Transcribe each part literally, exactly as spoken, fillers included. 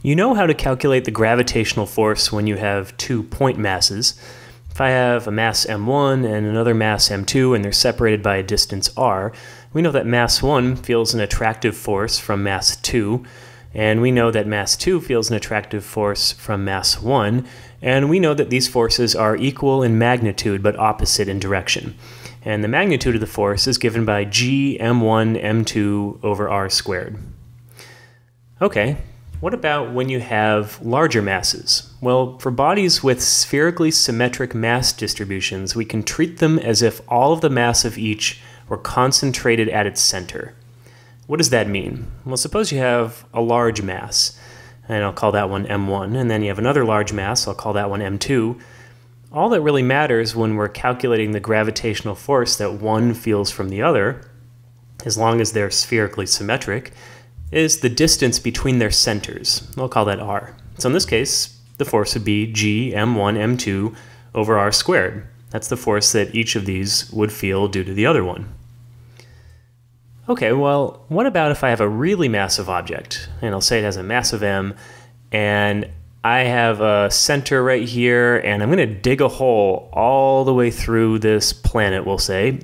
You know how to calculate the gravitational force when you have two point masses. If I have a mass m one and another mass m two and they're separated by a distance r, we know that mass one feels an attractive force from mass two, and we know that mass two feels an attractive force from mass one, and we know that these forces are equal in magnitude but opposite in direction. And the magnitude of the force is given by g m one m two over r squared. Okay. What about when you have larger masses? Well, for bodies with spherically symmetric mass distributions, we can treat them as if all of the mass of each were concentrated at its center. What does that mean? Well, suppose you have a large mass, and I'll call that one m one, and then you have another large mass, I'll call that one m two. All that really matters when we're calculating the gravitational force that one feels from the other, as long as they're spherically symmetric, is the distance between their centers. I'll call that r. So in this case, the force would be g m one m two over r squared. That's the force that each of these would feel due to the other one. Okay, well, what about if I have a really massive object, and I'll say it has a mass of m, and I have a center right here, and I'm gonna dig a hole all the way through this planet, we'll say,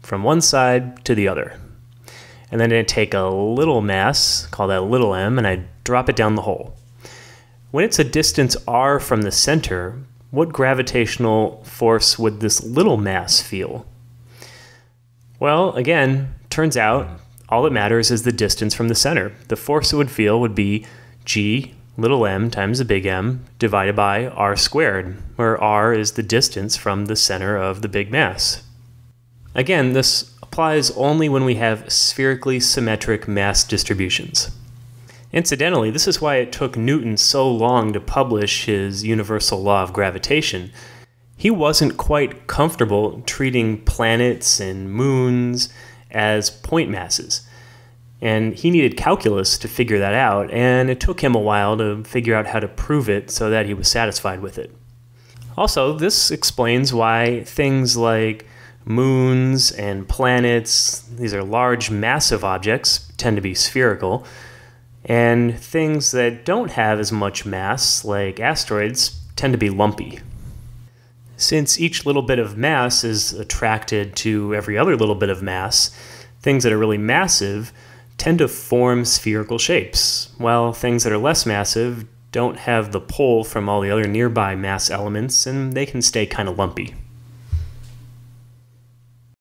from one side to the other. And then I take a little mass, call that little m, and I drop it down the hole. When it's a distance r from the center, what gravitational force would this little mass feel? Well, again, turns out all that matters is the distance from the center. The force it would feel would be g little m times the big M divided by r squared, where r is the distance from the center of the big mass. Again, this applies only when we have spherically symmetric mass distributions. Incidentally, this is why it took Newton so long to publish his universal law of gravitation. He wasn't quite comfortable treating planets and moons as point masses, and he needed calculus to figure that out, and it took him a while to figure out how to prove it so that he was satisfied with it. Also, this explains why things like moons and planets, these are large, massive objects, tend to be spherical, and things that don't have as much mass, like asteroids, tend to be lumpy. Since each little bit of mass is attracted to every other little bit of mass, things that are really massive tend to form spherical shapes, while things that are less massive don't have the pull from all the other nearby mass elements, and they can stay kind of lumpy.